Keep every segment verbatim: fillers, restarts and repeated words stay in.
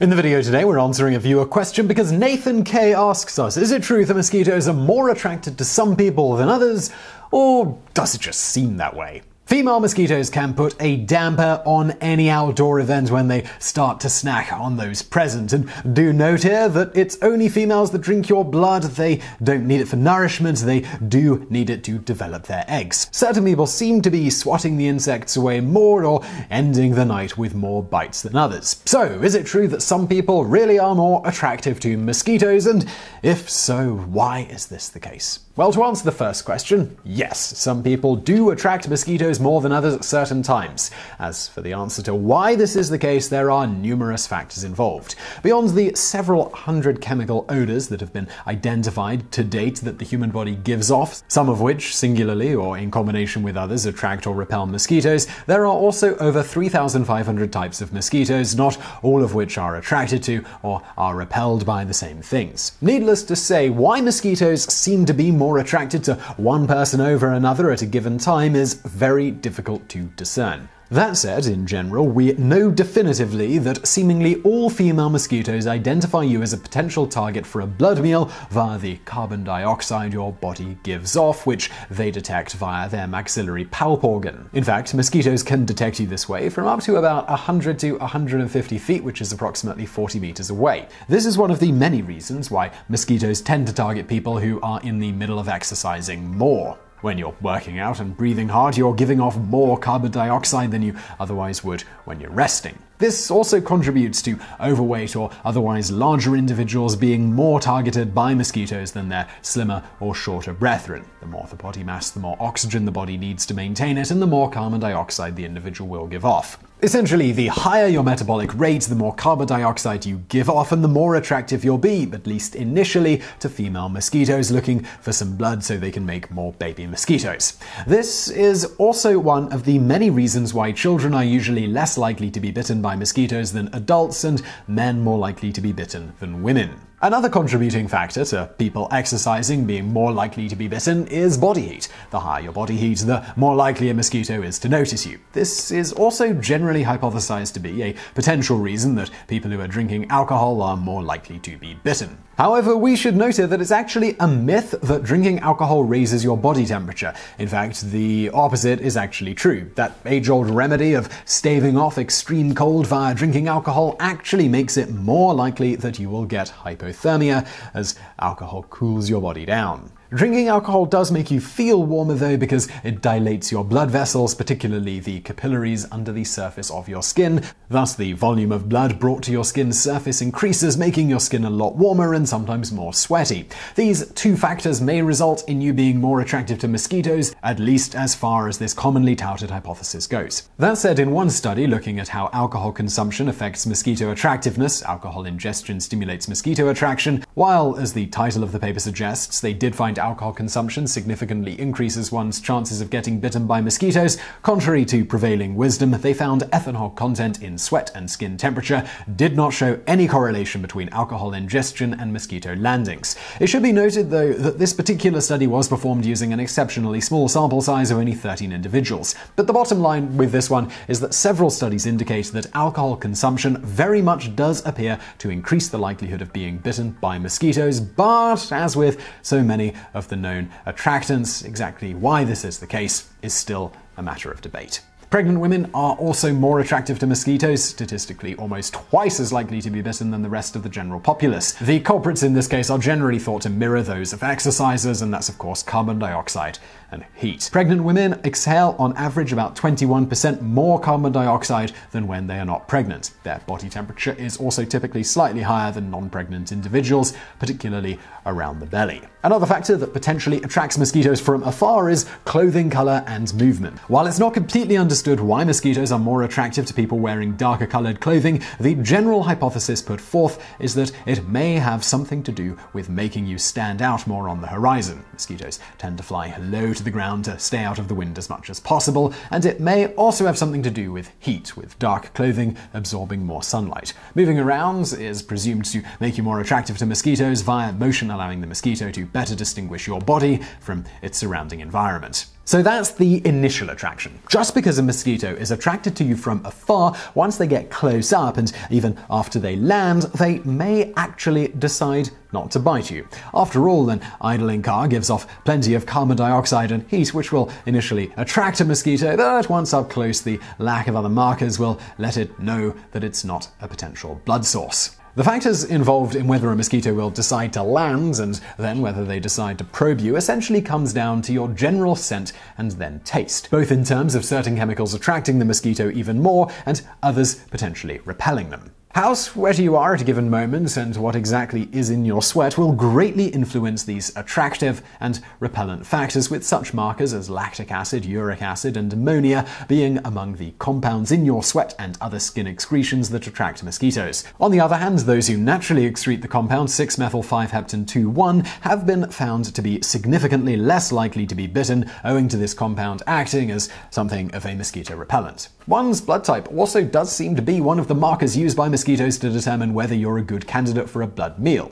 In the video today, we're answering a viewer question because Nathan Kay asks us, is it true that mosquitoes are more attracted to some people than others, or does it just seem that way? Female mosquitoes can put a damper on any outdoor event when they start to snack on those present. And do note here that it's only females that drink your blood. They don't need it for nourishment, they do need it to develop their eggs. Certain people seem to be swatting the insects away more or ending the night with more bites than others. So, is it true that some people really are more attractive to mosquitoes? And if so, why is this the case? Well, to answer the first question, yes, some people do attract mosquitoes more than others at certain times. As for the answer to why this is the case, there are numerous factors involved. Beyond the several hundred chemical odors that have been identified to date that the human body gives off, some of which, singularly or in combination with others, attract or repel mosquitoes, there are also over three thousand five hundred types of mosquitoes, not all of which are attracted to or are repelled by the same things. Needless to say, why mosquitoes seem to be more More attracted to one person over another at a given time is very difficult to discern. That said, in general, we know definitively that seemingly all female mosquitoes identify you as a potential target for a blood meal via the carbon dioxide your body gives off, which they detect via their maxillary palp organ. In fact, mosquitoes can detect you this way from up to about one hundred to one hundred fifty feet, which is approximately forty meters away. This is one of the many reasons why mosquitoes tend to target people who are in the middle of exercising more. When you're working out and breathing hard, you're giving off more carbon dioxide than you otherwise would when you're resting. This also contributes to overweight or otherwise larger individuals being more targeted by mosquitoes than their slimmer or shorter brethren. The more the body mass, the more oxygen the body needs to maintain it, and the more carbon dioxide the individual will give off. Essentially, the higher your metabolic rate, the more carbon dioxide you give off, and the more attractive you'll be, at least initially, to female mosquitoes looking for some blood so they can make more baby mosquitoes. This is also one of the many reasons why children are usually less likely to be bitten by by mosquitoes than adults, and men more likely to be bitten than women. Another contributing factor to people exercising being more likely to be bitten is body heat. The higher your body heat, the more likely a mosquito is to notice you. This is also generally hypothesized to be a potential reason that people who are drinking alcohol are more likely to be bitten. However, we should note here that it's actually a myth that drinking alcohol raises your body temperature. In fact, the opposite is actually true. That age-old remedy of staving off extreme cold via drinking alcohol actually makes it more likely that you will get hypothermia. Hypothermia, as alcohol cools your body down. Drinking alcohol does make you feel warmer though, because it dilates your blood vessels, particularly the capillaries under the surface of your skin. Thus, the volume of blood brought to your skin's surface increases, making your skin a lot warmer and sometimes more sweaty. These two factors may result in you being more attractive to mosquitoes, at least as far as this commonly touted hypothesis goes. That said, in one study looking at how alcohol consumption affects mosquito attractiveness, alcohol ingestion stimulates mosquito attraction, while, as the title of the paper suggests, they did find alcohol consumption significantly increases one's chances of getting bitten by mosquitoes, contrary to prevailing wisdom, they found ethanol content in sweat and skin temperature did not show any correlation between alcohol ingestion and mosquito landings. It should be noted, though, that this particular study was performed using an exceptionally small sample size of only thirteen individuals. But the bottom line with this one is that several studies indicate that alcohol consumption very much does appear to increase the likelihood of being bitten by mosquitoes, but as with so many of the known attractants, exactly why this is the case is still a matter of debate. Pregnant women are also more attractive to mosquitoes, statistically almost twice as likely to be bitten than the rest of the general populace. The culprits in this case are generally thought to mirror those of exercisers, and that's of course carbon dioxide and heat. Pregnant women exhale on average about twenty-one percent more carbon dioxide than when they are not pregnant. Their body temperature is also typically slightly higher than non-pregnant individuals, particularly around the belly. Another factor that potentially attracts mosquitoes from afar is clothing color and movement. While it's not completely understood why mosquitoes are more attractive to people wearing darker colored clothing, the general hypothesis put forth is that it may have something to do with making you stand out more on the horizon. Mosquitoes tend to fly low to the ground to stay out of the wind as much as possible, and it may also have something to do with heat, with dark clothing absorbing more sunlight. Moving around is presumed to make you more attractive to mosquitoes via motion, allowing the mosquito to better distinguish your body from its surrounding environment. So that's the initial attraction. Just because a mosquito is attracted to you from afar, once they get close up and even after they land, they may actually decide not to bite you. After all, an idling car gives off plenty of carbon dioxide and heat, which will initially attract a mosquito, but once up close, the lack of other markers will let it know that it's not a potential blood source. The factors involved in whether a mosquito will decide to land and then whether they decide to probe you essentially comes down to your general scent and then taste, both in terms of certain chemicals attracting the mosquito even more and others potentially repelling them. How sweaty you are at a given moment and what exactly is in your sweat will greatly influence these attractive and repellent factors, with such markers as lactic acid, uric acid, and ammonia being among the compounds in your sweat and other skin excretions that attract mosquitoes. On the other hand, those who naturally excrete the compound six methyl five heptan two one have been found to be significantly less likely to be bitten owing to this compound acting as something of a mosquito repellent. One's blood type also does seem to be one of the markers used by mosquitoes mosquitoes to determine whether you're a good candidate for a blood meal.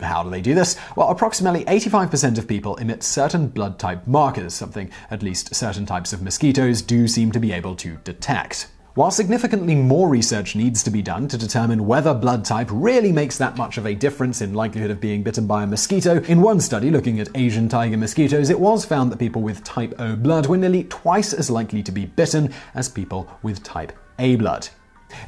How do they do this? Well, approximately eighty-five percent of people emit certain blood type markers, something at least certain types of mosquitoes do seem to be able to detect. While significantly more research needs to be done to determine whether blood type really makes that much of a difference in likelihood of being bitten by a mosquito, in one study looking at Asian tiger mosquitoes, it was found that people with type O blood were nearly twice as likely to be bitten as people with type A blood.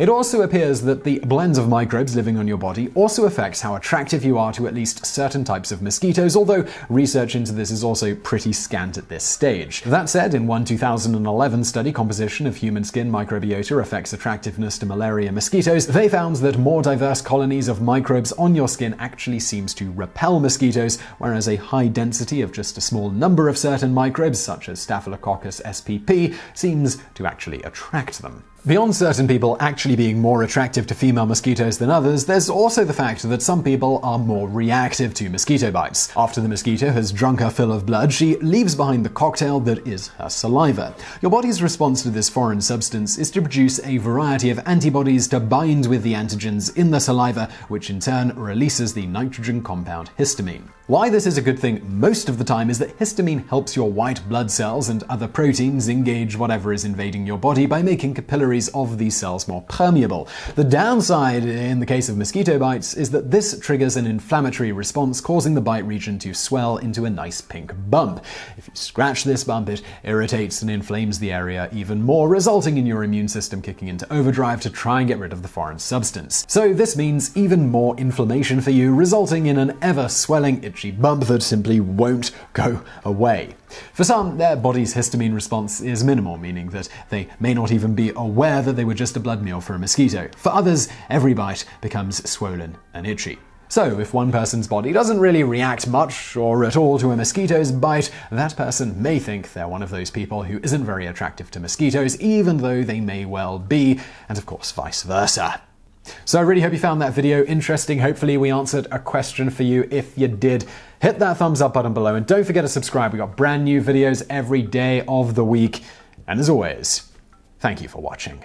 It also appears that the blends of microbes living on your body also affects how attractive you are to at least certain types of mosquitoes, although research into this is also pretty scant at this stage. That said, in one two thousand eleven study, Composition of Human Skin Microbiota Affects Attractiveness to Malaria Mosquitoes, they found that more diverse colonies of microbes on your skin actually seems to repel mosquitoes, whereas a high density of just a small number of certain microbes, such as Staphylococcus S P P, seems to actually attract them. Beyond certain people actually being more attractive to female mosquitoes than others, there's also the fact that some people are more reactive to mosquito bites. After the mosquito has drunk her fill of blood, she leaves behind the cocktail that is her saliva. Your body's response to this foreign substance is to produce a variety of antibodies to bind with the antigens in the saliva, which in turn releases the nitrogen compound histamine. Why this is a good thing most of the time is that histamine helps your white blood cells and other proteins engage whatever is invading your body by making capillaries of these cells more permeable. The downside in the case of mosquito bites is that this triggers an inflammatory response, causing the bite region to swell into a nice pink bump. If you scratch this bump, it irritates and inflames the area even more, resulting in your immune system kicking into overdrive to try and get rid of the foreign substance. So this means even more inflammation for you, resulting in an ever-swelling bump that simply won't go away. For some, their body's histamine response is minimal, meaning that they may not even be aware that they were just a blood meal for a mosquito. For others, every bite becomes swollen and itchy. So, if one person's body doesn't really react much or at all to a mosquito's bite, that person may think they're one of those people who isn't very attractive to mosquitoes, even though they may well be, and of course vice versa. So I really hope you found that video interesting. Hopefully we answered a question for you. If you did, hit that thumbs up button below and don't forget to subscribe. We've got brand new videos every day of the week. And as always, thank you for watching.